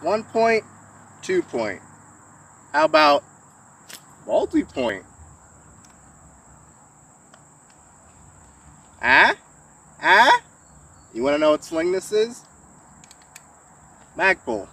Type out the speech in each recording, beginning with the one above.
1 point, 2 point. How about multi-point? You want to know what slingness is? Magpul.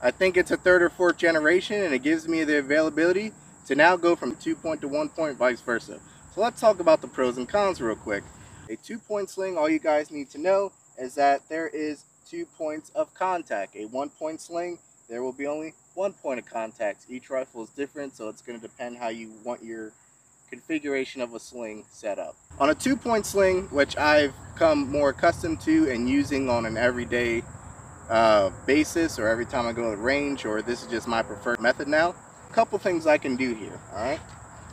I think it's a third or fourth generation, and it gives me the availability to now go from 2 point to 1 point, vice versa. So let's talk about the pros and cons real quick. A 2 point sling, all you guys need to know is that there is 2 points of contact. A 1 point sling, there will be only 1 point of contact. Each rifle is different, so it's going to depend how you want your configuration of a sling set up. On a 2 point sling, which I've come more accustomed to and using on an everyday basis, or every time I go to the range, or this is just my preferred method now, a couple things I can do here. All right,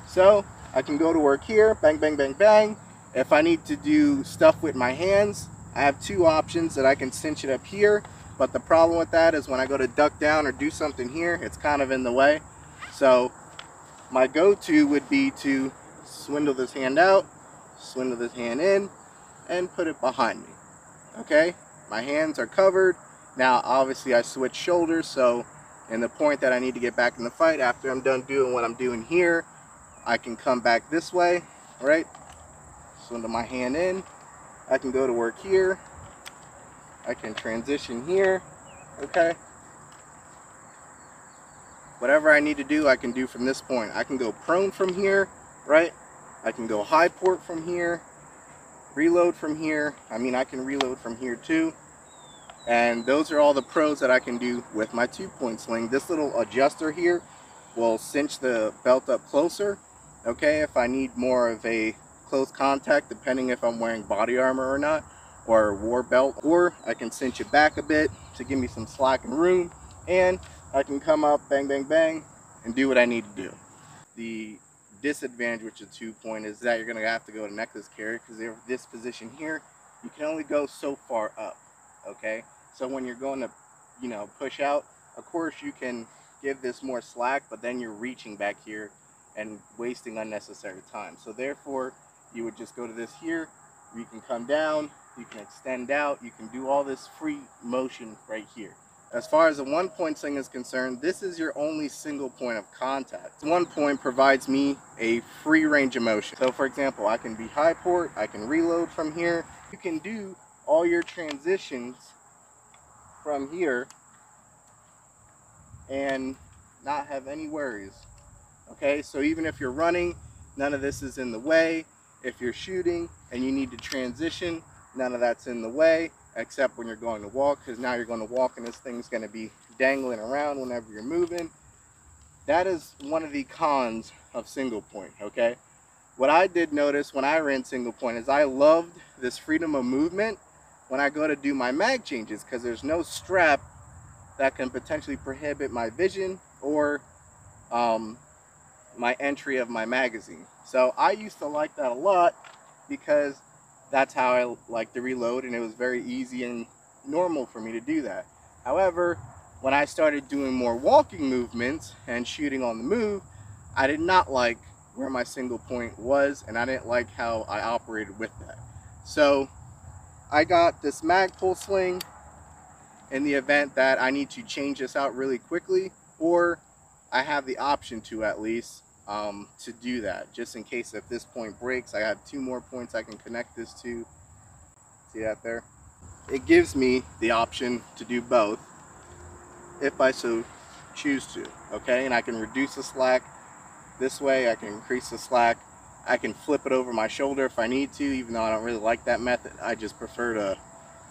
so I can go to work here, bang, bang, bang, bang. If I need to do stuff with my hands, I have two options that I can cinch it up here, but the problem with that is when I go to duck down or do something here, it's kind of in the way. So my go-to would be to swindle this hand out, swindle this hand in, and put it behind me. Okay, my hands are covered. Now obviously I switch shoulders, so in the point that I need to get back in the fight, after I'm done doing what I'm doing here, I can come back this way, right? Swindle my hand in. I can go to work here. I can transition here, okay? Whatever I need to do, I can do from this point. I can go prone from here, right? I can go high port from here, reload from here. I mean, I can reload from here too. And those are all the pros that I can do with my 2 point sling. This little adjuster here will cinch the belt up closer, okay? If I need more of a close contact, depending if I'm wearing body armor or not, or a war belt, or I can cinch it back a bit to give me some slack and room, and I can come up, bang, bang, bang, and do what I need to do. The disadvantage with the 2 point is that you're going to have to go to necklace carry, because this position here, you can only go so far up, okay? So when you're going to, you know, push out, of course you can give this more slack, but then you're reaching back here and wasting unnecessary time. So therefore, you would just go to this here, you can come down, you can extend out, you can do all this free motion right here. As far as a 1 point sling is concerned, this is your only single point of contact. 1 point provides me a free range of motion. So for example, I can be high port, I can reload from here. You can do all your transitions from here and not have any worries. Okay, so even if you're running, none of this is in the way. If you're shooting and you need to transition, none of that's in the way, except when you're going to walk, because now you're going to walk and this thing's going to be dangling around whenever you're moving. That is one of the cons of single point, okay? What I did notice when I ran single point is I loved this freedom of movement when I go to do my mag changes, because there's no strap that can potentially prohibit my vision or my entry of my magazine. So I used to like that a lot, because that's how I like to reload, and it was very easy and normal for me to do that. However, when I started doing more walking movements and shooting on the move, I did not like where my single point was, and I didn't like how I operated with that. So I got this Magpul sling in the event that I need to change this out really quickly, or I have the option to, at least, to do that, just in case if this point breaks, I have 2 more points I can connect this to. See that there? It gives me the option to do both if I so choose to, okay? And I can reduce the slack this way, I can increase the slack, I can flip it over my shoulder if I need to, even though I don't really like that method. I just prefer to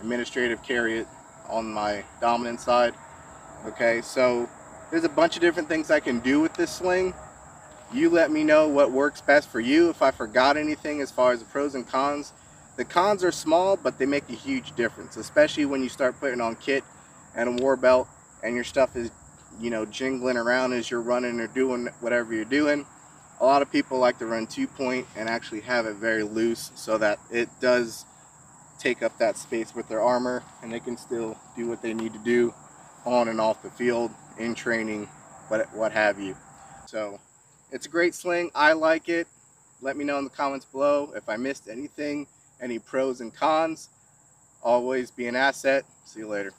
administrative carry it on my dominant side, okay? So there's a bunch of different things I can do with this sling. You let me know what works best for you. If I forgot anything as far as the pros and cons, the cons are small, but they make a huge difference, especially when you start putting on kit and a war belt and your stuff is, you know, jingling around as you're running or doing whatever you're doing. A lot of people like to run 2 point and actually have it very loose so that it does take up that space with their armor and they can still do what they need to do on and off the field, in training, what have you. So it's a great sling. I like it. Let me know in the comments below if I missed anything, any pros and cons. Always be an asset. See you later.